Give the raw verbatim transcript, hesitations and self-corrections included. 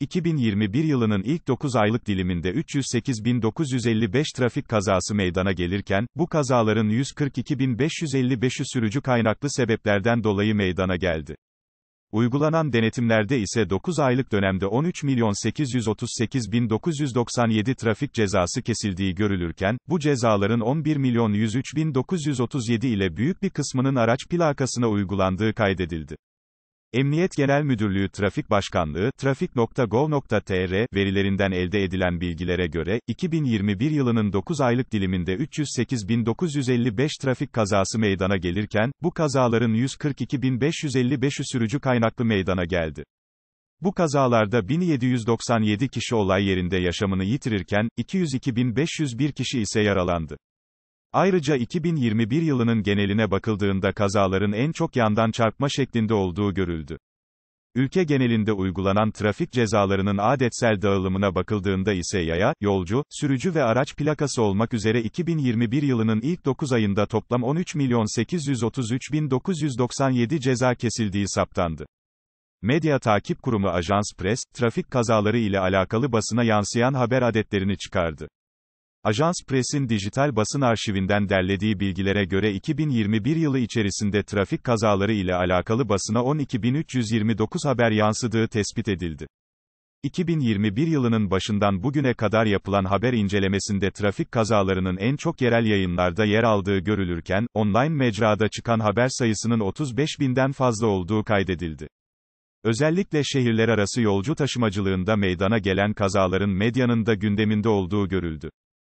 iki bin yirmi bir yılının ilk dokuz aylık diliminde üç yüz sekiz bin dokuz yüz elli beş trafik kazası meydana gelirken, bu kazaların yüz kırk iki bin beş yüz elli beşi sürücü kaynaklı sebeplerden dolayı meydana geldi. Uygulanan denetimlerde ise dokuz aylık dönemde on üç milyon sekiz yüz otuz sekiz bin dokuz yüz doksan yedi trafik cezası kesildiği görülürken, bu cezaların on bir milyon yüz üç bin dokuz yüz otuz yedi ile büyük bir kısmının araç plakasına uygulandığı kaydedildi. Emniyet Genel Müdürlüğü Trafik Başkanlığı, trafik nokta gov nokta tr verilerinden elde edilen bilgilere göre, iki bin yirmi bir yılının dokuz aylık diliminde üç yüz sekiz bin dokuz yüz elli beş trafik kazası meydana gelirken, bu kazaların yüz kırk iki bin beş yüz elli beşi sürücü kaynaklı meydana geldi. Bu kazalarda bin yedi yüz doksan yedi kişi olay yerinde yaşamını yitirirken, iki yüz iki bin beş yüz bir kişi ise yaralandı. Ayrıca iki bin yirmi bir yılının geneline bakıldığında kazaların en çok yandan çarpma şeklinde olduğu görüldü. Ülke genelinde uygulanan trafik cezalarının adetsel dağılımına bakıldığında ise yaya, yolcu, sürücü ve araç plakası olmak üzere iki bin yirmi bir yılının ilk dokuz ayında toplam on üç milyon sekiz yüz otuz üç bin dokuz yüz doksan yedi ceza kesildiği saptandı. Medya Takip Kurumu Ajans Press, trafik kazaları ile alakalı basına yansıyan haber adetlerini çıkardı. Ajans Press'in dijital basın arşivinden derlediği bilgilere göre iki bin yirmi bir yılı içerisinde trafik kazaları ile alakalı basına on iki bin üç yüz yirmi dokuz haber yansıdığı tespit edildi. iki bin yirmi bir yılının başından bugüne kadar yapılan haber incelemesinde trafik kazalarının en çok yerel yayınlarda yer aldığı görülürken, online mecrada çıkan haber sayısının otuz beş binden fazla olduğu kaydedildi. Özellikle şehirler arası yolcu taşımacılığında meydana gelen kazaların medyanın da gündeminde olduğu görüldü.